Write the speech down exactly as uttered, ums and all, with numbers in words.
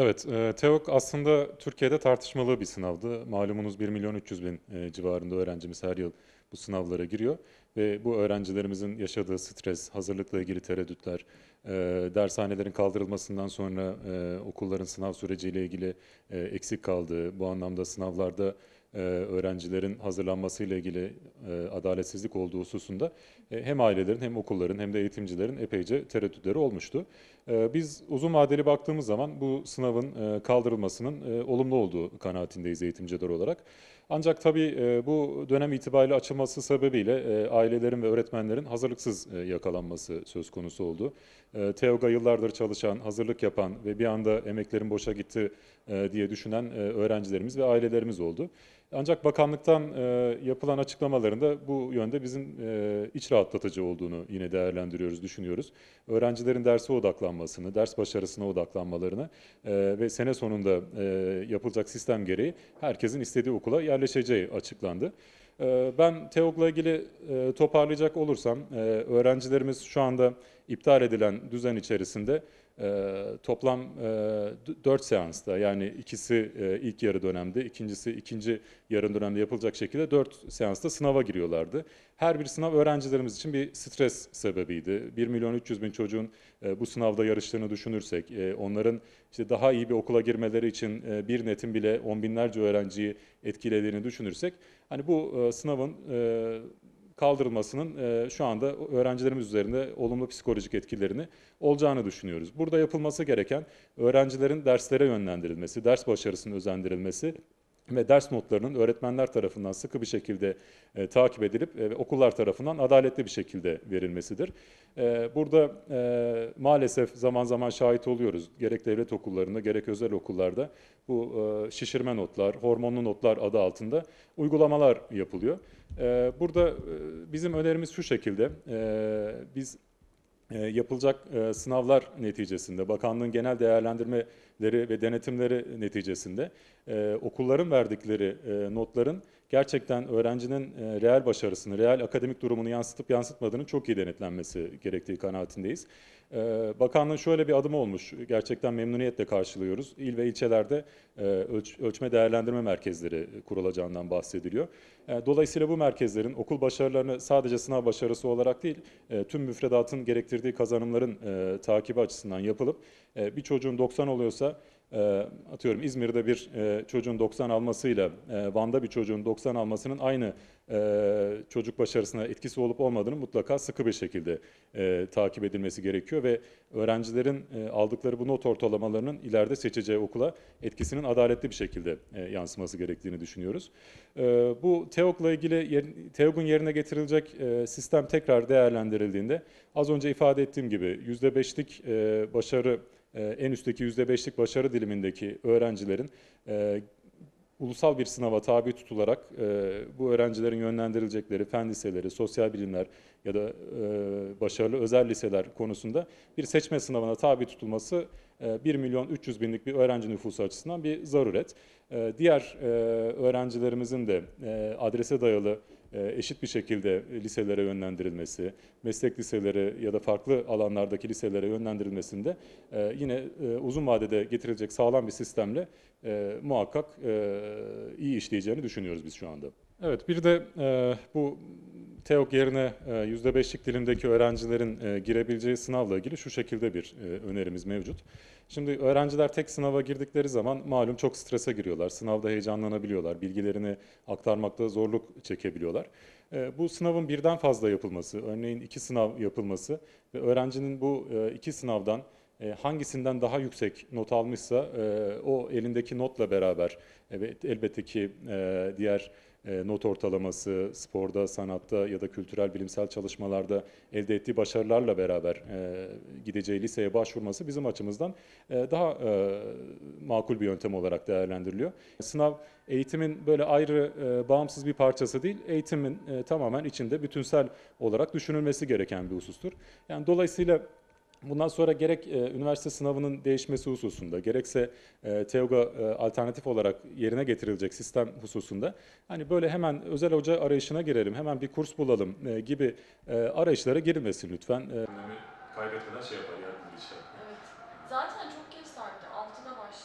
Evet, e, TEOG aslında Türkiye'de tartışmalı bir sınavdı. Malumunuz bir milyon üç yüz bin e, civarında öğrencimiz her yıl bu sınavlara giriyor. Ve bu öğrencilerimizin yaşadığı stres, hazırlıkla ilgili tereddütler, e, dershanelerin kaldırılmasından sonra e, okulların sınav süreciyle ilgili e, eksik kaldığı, bu anlamda sınavlarda e, öğrencilerin hazırlanmasıyla ilgili e, adaletsizlik olduğu hususunda e, hem ailelerin hem okulların hem de eğitimcilerin epeyce tereddütleri olmuştu. E, biz uzun vadeli baktığımız zaman bu sınavın e, kaldırılmasının e, olumlu olduğu kanaatindeyiz eğitimciler olarak. Ancak tabii e, bu dönem itibariyle açılması sebebiyle e, ailelerin ve öğretmenlerin hazırlıksız yakalanması söz konusu oldu. TEOG'a yıllardır çalışan, hazırlık yapan ve bir anda emeklerin boşa gitti diye düşünen öğrencilerimiz ve ailelerimiz oldu. Ancak bakanlıktan yapılan açıklamalarında bu yönde bizim iç rahatlatıcı olduğunu yine değerlendiriyoruz, düşünüyoruz. Öğrencilerin derse odaklanmasını, ders başarısına odaklanmalarını ve sene sonunda yapılacak sistem gereği herkesin istediği okula yerleşeceği açıklandı. Ben TEOG'la ilgili toparlayacak olursam, öğrencilerimiz şu anda iptal edilen düzen içerisinde toplam dört seansta, yani ikisi ilk yarı dönemde, ikincisi ikinci yarı dönemde yapılacak şekilde dört seansta sınava giriyorlardı. Her bir sınav öğrencilerimiz için bir stres sebebiydi. bir milyon üç yüz bin çocuğun bu sınavda yarıştığını düşünürsek, onların işte daha iyi bir okula girmeleri için bir netin bile on binlerce öğrenciyi etkilediğini düşünürsek, hani bu sınavın kaldırılmasının şu anda öğrencilerimiz üzerinde olumlu psikolojik etkilerini olacağını düşünüyoruz. Burada yapılması gereken öğrencilerin derslere yönlendirilmesi, ders başarısının özendirilmesi ve ders notlarının öğretmenler tarafından sıkı bir şekilde e, takip edilip e, okullar tarafından adaletli bir şekilde verilmesidir. E, burada e, maalesef zaman zaman şahit oluyoruz. Gerek devlet okullarında gerek özel okullarda bu e, şişirme notlar, hormonlu notlar adı altında uygulamalar yapılıyor. E, burada e, bizim önerimiz şu şekilde, e, biz yapılacak sınavlar neticesinde, bakanlığın genel değerlendirmeleri ve denetimleri neticesinde okulların verdikleri notların gerçekten öğrencinin reel başarısını, reel akademik durumunu yansıtıp yansıtmadığının çok iyi denetlenmesi gerektiği kanaatindeyiz. Bakanlığın şöyle bir adımı olmuş, gerçekten memnuniyetle karşılıyoruz. İl ve ilçelerde ölçme değerlendirme merkezleri kurulacağından bahsediliyor. Dolayısıyla bu merkezlerin okul başarılarını sadece sınav başarısı olarak değil, tüm müfredatın gerektirdiği kazanımların takibi açısından yapılıp bir çocuğun doksan oluyorsa, atıyorum İzmir'de bir çocuğun doksan almasıyla Van'da bir çocuğun doksan almasının aynı çocuk başarısına etkisi olup olmadığının mutlaka sıkı bir şekilde takip edilmesi gerekiyor ve öğrencilerin aldıkları bu not ortalamalarının ileride seçeceği okula etkisinin adaletli bir şekilde yansıması gerektiğini düşünüyoruz. Bu TEOG'la ilgili, TEOG'un yerine getirilecek sistem tekrar değerlendirildiğinde az önce ifade ettiğim gibi yüzde beşlik başarı, en üstteki yüzde beşlik başarı dilimindeki öğrencilerin e, ulusal bir sınava tabi tutularak e, bu öğrencilerin yönlendirilecekleri fen liseleri, sosyal bilimler ya da e, başarılı özel liseler konusunda bir seçme sınavına tabi tutulması e, bir milyon üç yüz binlik bir öğrenci nüfusu açısından bir zaruret. E, diğer e, öğrencilerimizin de e, adrese dayalı eşit bir şekilde liselere yönlendirilmesi, meslek liseleri ya da farklı alanlardaki liselere yönlendirilmesinde yine uzun vadede getirilecek sağlam bir sistemle muhakkak iyi işleyeceğini düşünüyoruz biz şu anda. Evet, bir de bu TEOG yerine yüzde beşlik dilimdeki öğrencilerin girebileceği sınavla ilgili şu şekilde bir önerimiz mevcut. Şimdi öğrenciler tek sınava girdikleri zaman malum çok strese giriyorlar, sınavda heyecanlanabiliyorlar, bilgilerini aktarmakta zorluk çekebiliyorlar. Bu sınavın birden fazla yapılması, örneğin iki sınav yapılması ve öğrencinin bu iki sınavdan hangisinden daha yüksek not almışsa o elindeki notla beraber elbette ki diğer not ortalaması, sporda, sanatta ya da kültürel bilimsel çalışmalarda elde ettiği başarılarla beraber gideceği liseye başvurması bizim açımızdan daha makul bir yöntem olarak değerlendiriliyor. Sınav eğitimin böyle ayrı bağımsız bir parçası değil, eğitimin tamamen içinde bütünsel olarak düşünülmesi gereken bir husustur. Yani dolayısıyla bundan sonra gerek e, üniversite sınavının değişmesi hususunda, gerekse e, TEOG'a e, alternatif olarak yerine getirilecek sistem hususunda, hani böyle hemen özel hoca arayışına girelim, hemen bir kurs bulalım e, gibi e, arayışlara girilmesin lütfen. E, kaybetmeden şey yapar, yardımcı işler. Evet. Zaten çok geç sarktı, altıda başladı.